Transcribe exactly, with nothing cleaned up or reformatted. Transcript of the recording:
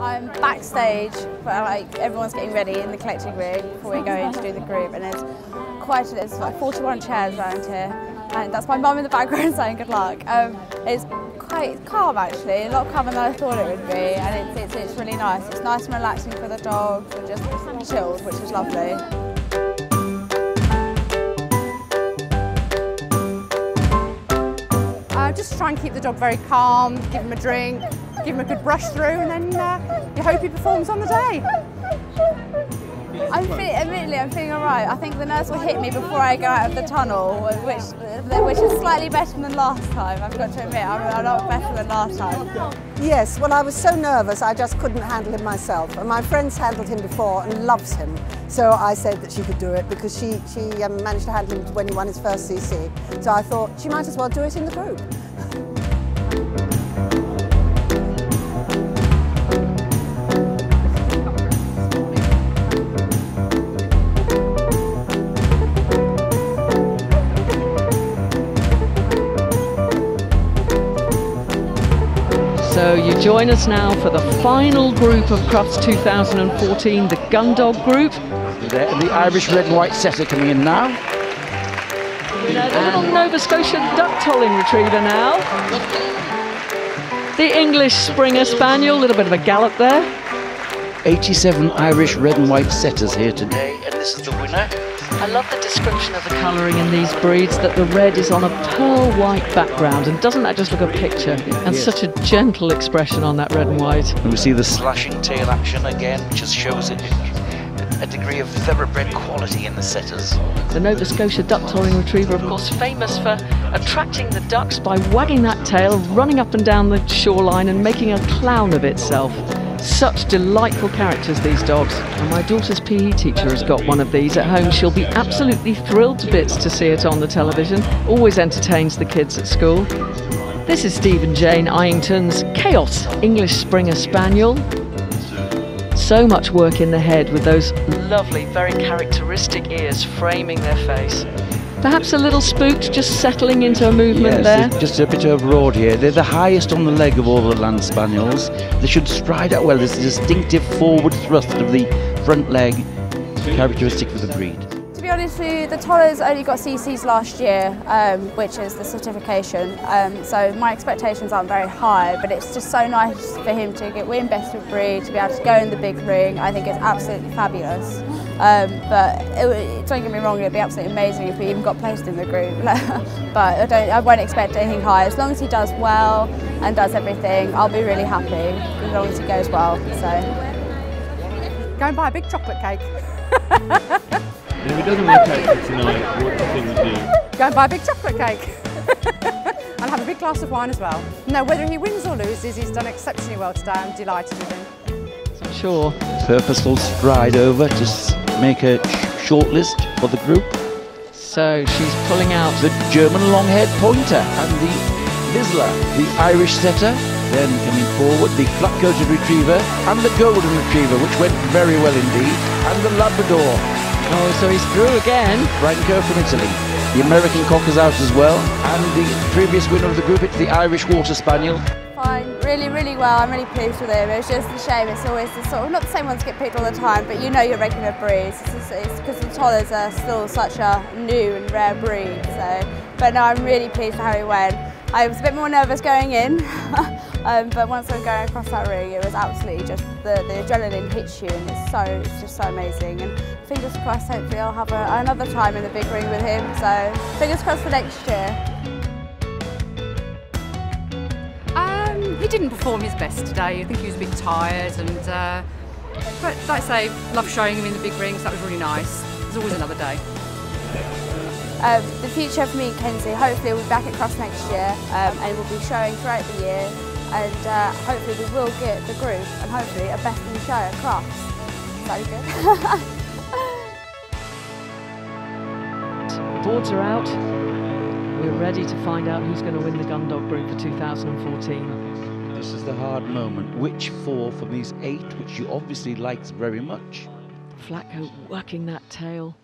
I'm backstage, but like everyone's getting ready in the collecting room before we're going to do the group, and there's quite a, there's like forty-one chairs around here, and that's my mum in the background saying good luck. Um, it's quite calm actually, a lot calmer than I thought it would be, and it's, it's, it's really nice. It's nice and relaxing for the dogs and just chilled, which is lovely. I just try and keep the dog very calm, give him a drink, give him a good brush through, and then uh, you hope he performs on the day. I'm fe admittedly, I'm feeling all right. I think the nurse will hit me before I go out of the tunnel, which, which is slightly better than last time. I've got to admit, I'm a lot better than last time. Yes, well, I was so nervous, I just couldn't handle him myself. And my friend's handled him before and loves him. So I said that she could do it because she, she um, managed to handle him when he won his first C C. So I thought she might as well do it in the group. So you join us now for the final group of Crufts two thousand fourteen, the Gundog Group. The, the Irish red and white setter coming in now. Now the little Nova Scotia duck tolling retriever now. The English Springer Spaniel, a little bit of a gallop there. eighty-seven Irish red and white setters here today, and this is the winner. I love the description of the colouring in these breeds, that the red is on a pearl white background, and doesn't that just look a picture? And yes, such a gentle expression on that red and white. And we see the slashing tail action again, which just shows it, a degree of thoroughbred quality in the setters. The Nova Scotia duck tolling retriever, of course, famous for attracting the ducks by wagging that tail, running up and down the shoreline and making a clown of itself. Such delightful characters, these dogs, and my daughter's P E teacher has got one of these at home. She'll be absolutely thrilled to bits to see it on the television. Always entertains the kids at school. This is Steve and Jane Iington's Chaos English Springer Spaniel. So much work in the head with those lovely, very characteristic ears framing their face. Perhaps a little spooked, just settling into a movement yes, there. Just a bit overawed here. They're the highest on the leg of all the land spaniels. They should stride out well. There's a distinctive forward thrust of the front leg, characteristic for the breed. To be honest with you, the Tollers only got C Cs last year, um, which is the certification. Um, so my expectations aren't very high, but it's just so nice for him to get win best of breed, to be able to go in the big ring. I think it's absolutely fabulous. Um, but it, don't get me wrong, it'd be absolutely amazing if we even got placed in the group. But I don't, I won't expect anything high. As long as he does well and does everything, I'll be really happy. As long as he goes well, so go and buy a big chocolate cake. If it doesn't work out for tonight, what's the thing to do? Go and buy a big chocolate cake. I'll have a big glass of wine as well. No, whether he wins or loses, he's done exceptionally well today. I'm delighted with him. So I'm sure. Purposeful stride over, just make a short list for the group. So she's pulling out the German long-haired pointer and the Vizsla, the Irish setter, then coming forward the flat-coated retriever and the golden retriever, which went very well indeed, and the Labrador. Oh, so he's through again. Franco from Italy. The American cocker's out as well, and the previous winner of the group, it's the Irish water spaniel. Fine, really, really well. I'm really pleased with him. It's just a shame. It's always the sort of, not the same ones get picked all the time, but you know your regular breeds. It's because the Tollers are still such a new and rare breed. So, but no, I'm really pleased with how he went. I was a bit more nervous going in, um, but once I'm going across that ring, it was absolutely just the, the adrenaline hits you, and it's so, it's just so amazing. And fingers crossed, hopefully I'll have a, another time in the big ring with him. So fingers crossed for next year. He didn't perform his best today. I think he was a bit tired, and uh, but like I say, love showing him in the big rings. That was really nice. There's always another day. Um, the future for me and Kenzie, hopefully we'll be back at Crufts next year, um, and we'll be showing throughout the year, and uh, hopefully we will get the group and hopefully a best in the show at Crufts. That'd be good. Boards are out. We're ready to find out who's going to win the Gundog Group for two thousand fourteen. This is the hard moment. Which four from these eight, which you obviously liked very much? Flatcoat working that tail.